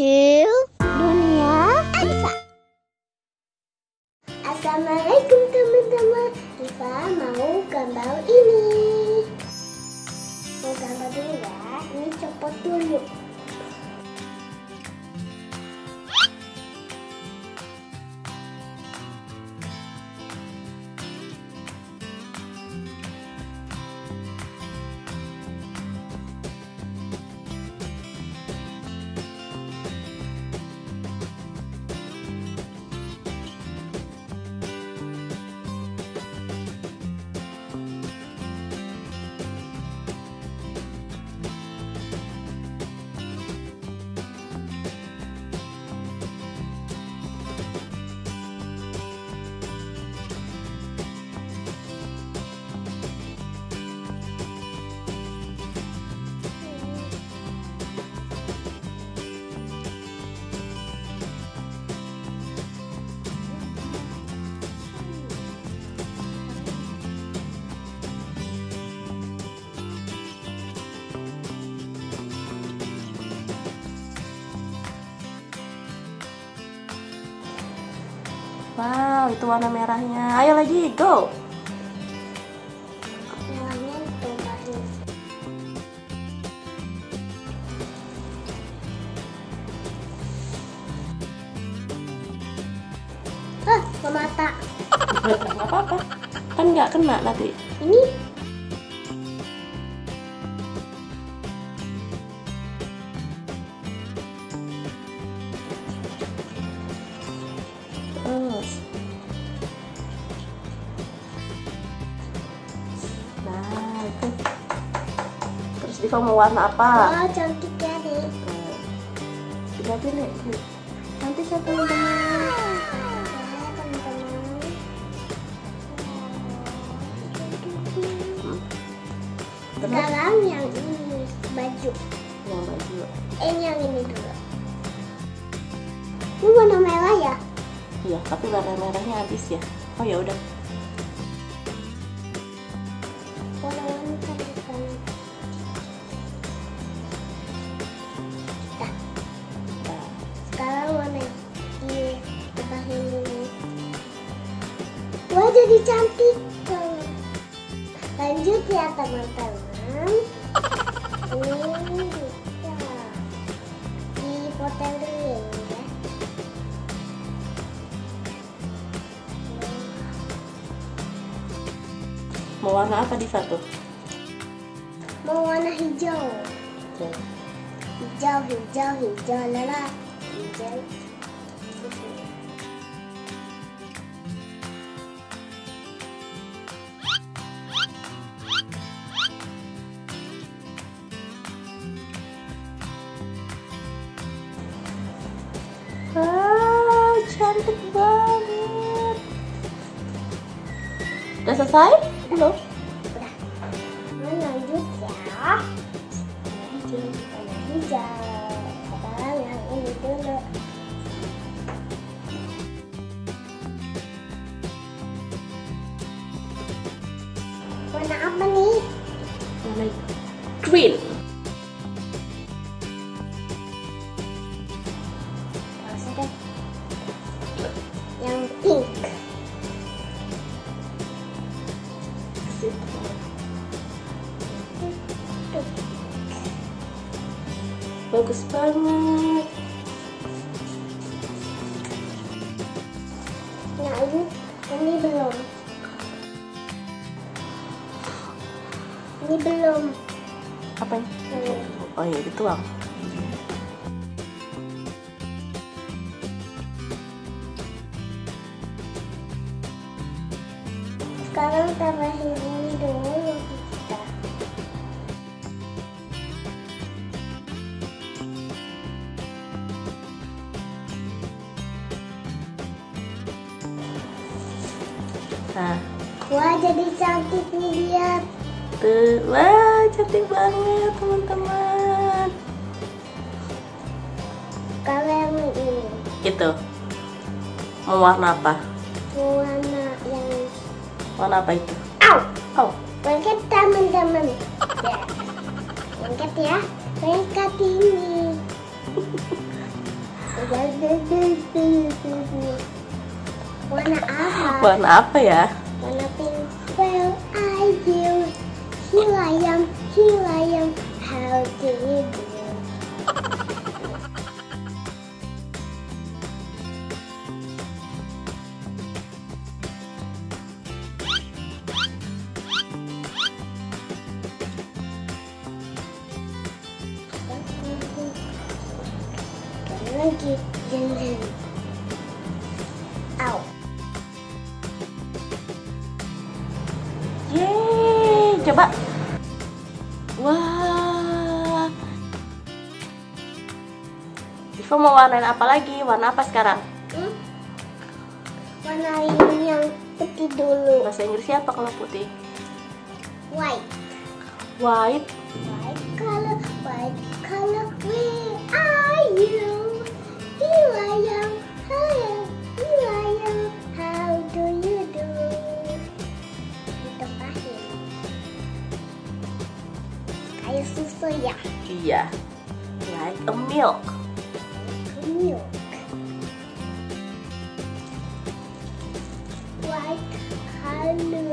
to Dunia Adiva. Assalamualaikum teman-teman. Adiva mau gambar ini. Mau gambar dulu ya. Ini copot dulu. Wow, itu warna merahnya. Ayo lagi, go! Merahnya itu lagi. Hah, memata. Gak apa-apa, kan gak kena nanti. Ini? Nah, itu. Terus Diva mau warna apa? Oh, cantik ya, Dik. Lihatin, Dik. Nanti saya teman-teman. Sekarang yang ini baju. Yang baju. Yang ini dulu. Ini warna merah ya? Iya, tapi warna merahnya habis ya. Oh ya udah. Warna-warni cantik banget. Dah. Sekarang warna di tebah ini. Wah, jadi cantik banget. Lanjut ya teman-teman. Ini di hotel dulu ya. Mau warna apa di satu? Mau warna hijau. Okay. Hijau lala. Hijau. Wow, cantik banget. Udah selesai? Halo. Udah. Lanjut ya. Ini warna hijau. Sekarang yang ini dulu. Warna apa nih? Warna green. Masuk deh. Yang pink. Bagus banget. Nah, ini belum. Ini belum. Apa ini? Oh iya, dituang. Sekarang tambahin ini dulu kita. Nah. Wah, jadi cantik nih dia. Tuh, wah cantik banget teman-teman. Kalau yang ini. Itu. Mau warna apa? Warna yang. Warna apa itu? Au. Lengket teman-teman. Ya. Lengket ya. Lengket ini. Warna apa? Warna apa ya? Warna pink. Well, I do. Here I am, how do you do? Lagi jendela. Out. Yeay, coba. Wah. Diva mau warnain apa lagi? Warna apa sekarang? Warna yang putih dulu. Bahasa Inggrisnya apa kalau putih? White. White. White color. White color. Where are you? So, yeah, like a milk. Like a milk. White color.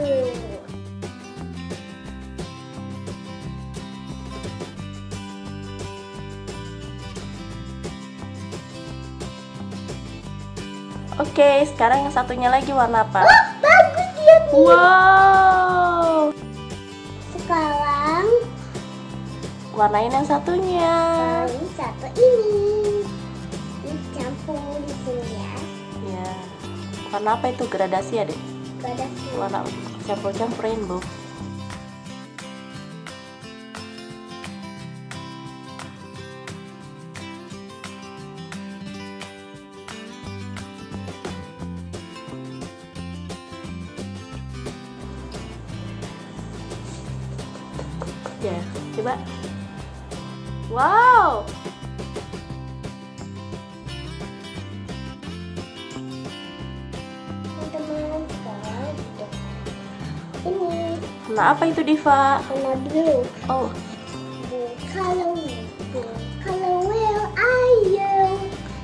Oke, sekarang yang satunya lagi warna apa? Wah, bagus dia nih. Wow. Sekarang warnain yang satunya. Warnain satu ini. Dicampur di sini ya. Ya. Warna apa itu? Gradasi ya, Dek? Gradasi. Warna campur-campur rainbow. Ya, coba. Wow! Teman-teman, ini. Warna apa itu, Diva? Warna blue. Oh. Blue color. Blue color. Where are you?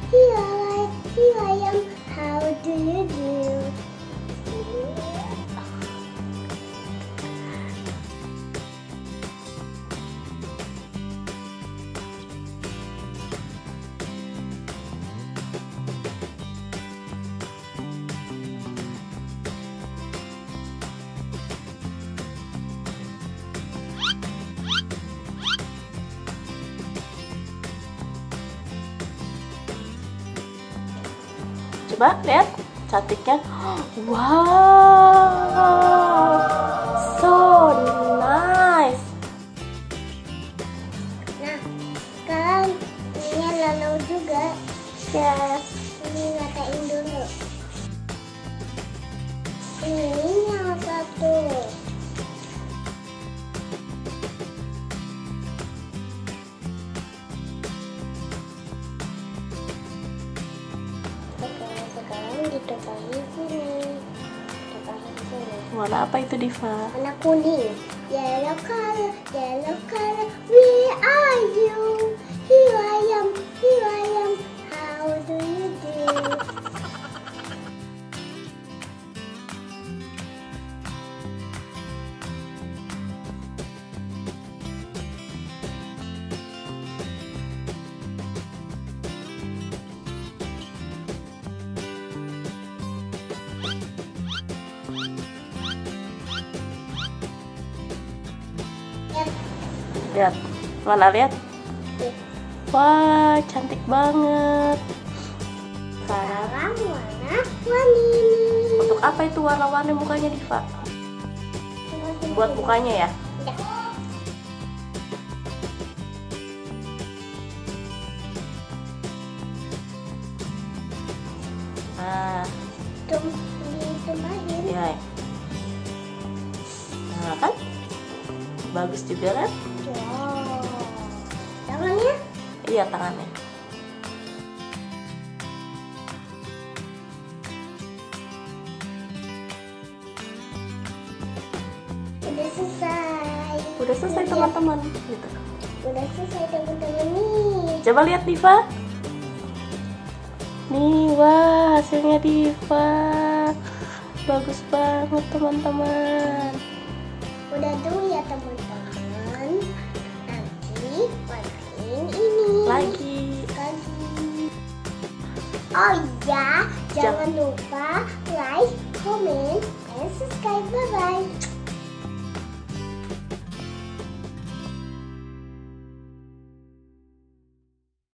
Here I am. How do you do? Coba lihat cantiknya. Wow, so nice. Nah, sekarang ini lalu juga. Yes. Ini ratain dulu. Ini yang satu. Warna apa itu, Diva? Warna kuning. Yellow color, yellow color. Where are you? Here I am, here I am. How do you do? Lihat, mana lihat? Wah, cantik banget. Sekarang warna-warni. Untuk apa itu warna-warni mukanya, Diva? Buat mukanya ya? Ya. Nah, ditambahin. Ya. Nah, kan? Bagus juga kan? Wow. Tangannya? Iya, tangannya. Udah selesai. Udah selesai teman-teman. Gitu. Udah selesai teman-teman nih. Coba lihat Diva. Nih, wah hasilnya Diva. Bagus banget teman-teman. Udah dulu ya teman-teman. Nanti warnain ini. Lagi. Oh iya, jangan lupa like, comment, and subscribe. Bye-bye.